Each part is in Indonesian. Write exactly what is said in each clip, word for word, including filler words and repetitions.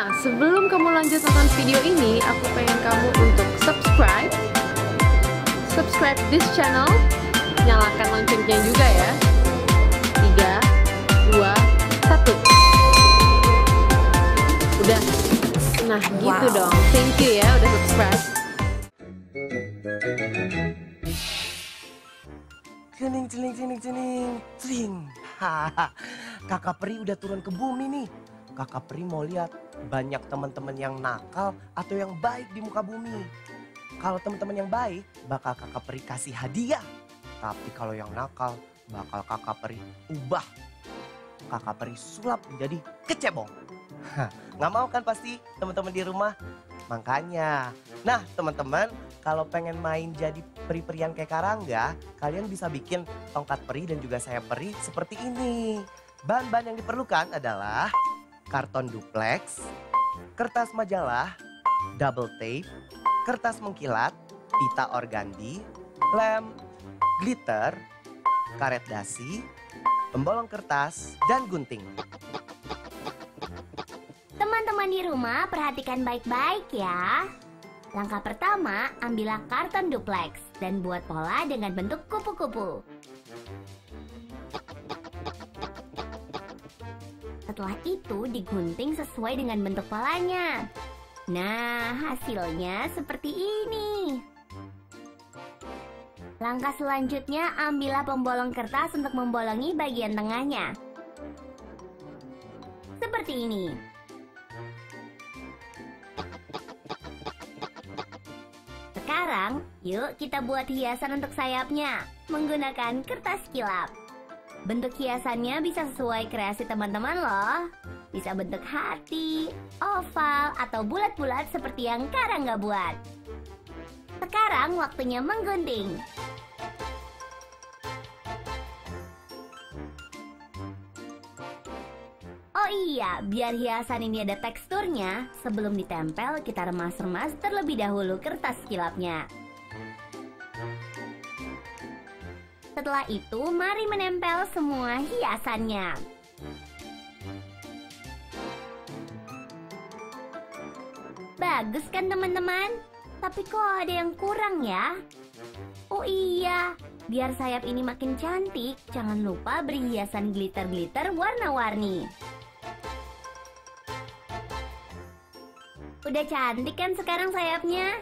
Nah, sebelum kamu lanjut nonton video ini, aku pengen kamu untuk subscribe subscribe this channel, nyalakan loncengnya juga ya. Tiga, dua, satu. Udah. Nah, wow. Gitu dong. Thank you ya udah subscribe. Jening, jening, jening, jening, jening. Kakak Peri udah turun ke bumi nih. Kakak Peri mau lihat banyak teman-teman yang nakal atau yang baik di muka bumi. Kalau teman-teman yang baik, bakal Kakak Peri kasih hadiah. Tapi kalau yang nakal, bakal Kakak Peri ubah. Kakak Peri sulap menjadi kecebong. Hah, nggak mau kan pasti teman-teman di rumah? Makanya, nah teman-teman, kalau pengen main jadi peri-perian kayak Karangga, kalian bisa bikin tongkat peri dan juga sayap peri seperti ini. Bahan-bahan yang diperlukan adalah karton dupleks, kertas majalah, double tape, kertas mengkilat, pita organdi, lem, glitter, karet dasi, pembolong kertas, dan gunting. Teman-teman di rumah, perhatikan baik-baik ya. Langkah pertama, ambillah karton dupleks dan buat pola dengan bentuk kupu-kupu. Setelah itu digunting sesuai dengan bentuk polanya. Nah, hasilnya seperti ini. Langkah selanjutnya, ambillah pembolong kertas untuk membolongi bagian tengahnya. Seperti ini. Sekarang, yuk kita buat hiasan untuk sayapnya menggunakan kertas kilap. Bentuk hiasannya bisa sesuai kreasi teman-teman loh. Bisa bentuk hati, oval, atau bulat-bulat seperti yang Karangga buat. Sekarang waktunya menggunting. Oh iya, biar hiasan ini ada teksturnya, sebelum ditempel kita remas-remas terlebih dahulu kertas kilapnya. Setelah itu mari menempel semua hiasannya. Bagus kan teman-teman? Tapi kok ada yang kurang ya? Oh iya, biar sayap ini makin cantik, jangan lupa beri hiasan glitter-glitter warna-warni. Udah cantik kan sekarang sayapnya?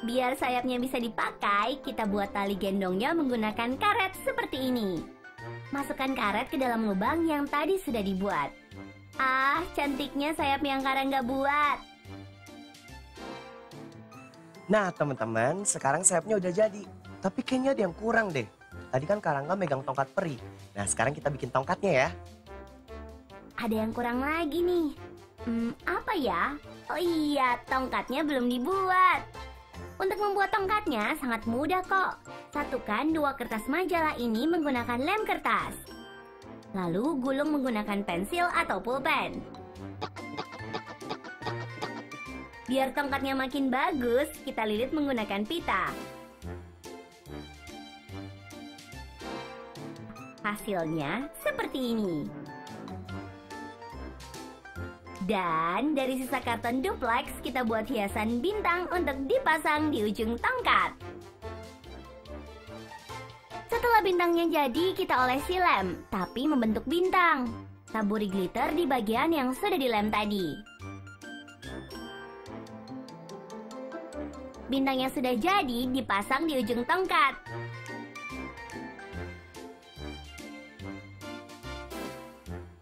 Biar sayapnya bisa dipakai, kita buat tali gendongnya menggunakan karet seperti ini. Masukkan karet ke dalam lubang yang tadi sudah dibuat. Ah, cantiknya sayap yang Karangga buat. Nah teman-teman, sekarang sayapnya udah jadi. Tapi kayaknya ada yang kurang deh. Tadi kan Karangga megang tongkat peri. Nah sekarang kita bikin tongkatnya ya. Ada yang kurang lagi nih. Hmm, apa ya? Oh iya, tongkatnya belum dibuat. Untuk membuat tongkatnya sangat mudah kok. Satukan dua kertas majalah ini menggunakan lem kertas. Lalu gulung menggunakan pensil atau pulpen. Biar tongkatnya makin bagus, kita lilit menggunakan pita. Hasilnya seperti ini. Dan dari sisa karton dupleks kita buat hiasan bintang untuk dipasang di ujung tongkat. Setelah bintangnya jadi, kita olesi lem, tapi membentuk bintang. Taburi glitter di bagian yang sudah dilem tadi. Bintang yang sudah jadi dipasang di ujung tongkat.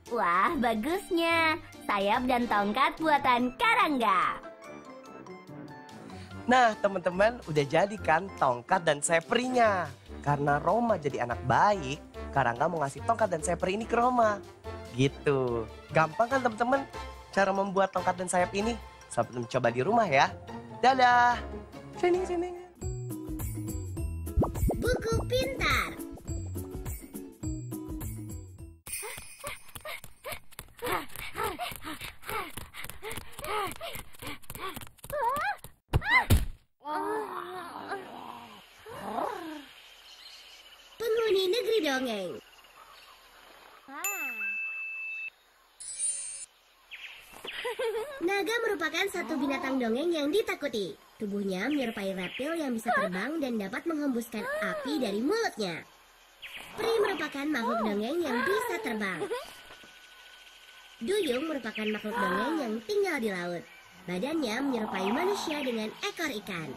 Wah, bagusnya. Sayap dan tongkat buatan Karangga. Nah teman-teman, udah jadi kan tongkat dan sayap perinya. Karena Roma jadi anak baik, Karangga mau ngasih tongkat dan sayap peri ini ke Roma. Gitu. Gampang kan teman-teman cara membuat tongkat dan sayap ini? Sampai mencoba di rumah ya. Dadah. Sini sini. Buku pintar. Penghuni negeri dongeng. Naga merupakan satu binatang dongeng yang ditakuti. Tubuhnya menyerupai reptil yang bisa terbang dan dapat menghembuskan api dari mulutnya. Pri merupakan makhluk dongeng yang bisa terbang. Duyung merupakan makhluk dongeng yang tinggal di laut. Badannya menyerupai manusia dengan ekor ikan.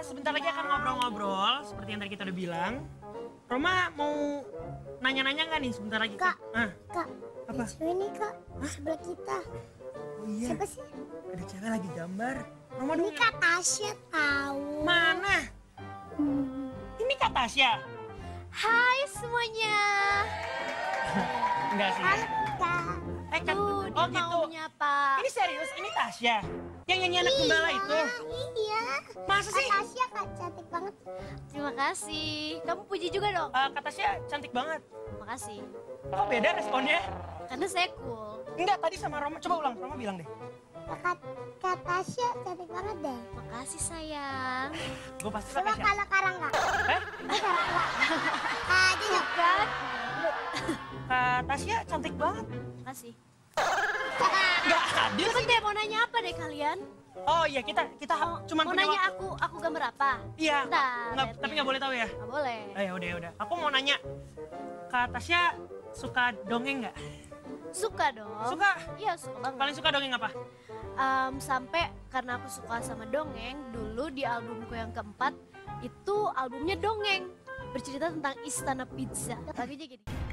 Sebentar lagi kak, ah. Kak, apa? Ini kak, hah? Sebelah kita. Oh, iya. Siapa sih? Ada cewek lagi gambar. Mama ini kak Tasya tahu. Mana? Hmm. Ini kak Tasya. Hai semuanya. Enggak sih. Kak. Eh kak, oh gitu. Ini serius, ini Tasya. Yang nyanyi anak gembala itu. Iya. Masa sih? Kak Tasya kak cantik banget. Terima kasih. Kamu puji juga dong. Uh, kak Tasya cantik banget. Makasih. Kok beda responnya? Karena saya cool. Enggak, tadi sama Roma. Coba ulang, Roma bilang deh. Kak Tasya cantik banget deh. Makasih sayang. Gue pasti pakai siapa? Kalau Karangga. Eh? Karangga. Kak Joshua. Kak Tasya cantik banget. Makasih. Gak adil sih. Deh, mau nanya apa deh kalian? Oh iya, kita kita cuma mau nanya aku aku gambar apa? Iya. Tapi nggak boleh tahu ya? Nggak boleh. Eh udah udah. Aku mau nanya, Kak Tasya suka dongeng nggak? Suka dong. Suka? Iya suka banget. Paling suka dongeng apa? Um, sampai karena aku suka sama dongeng, dulu di albumku yang keempat itu albumnya dongeng bercerita tentang Istana Pizza. Lagunya gini.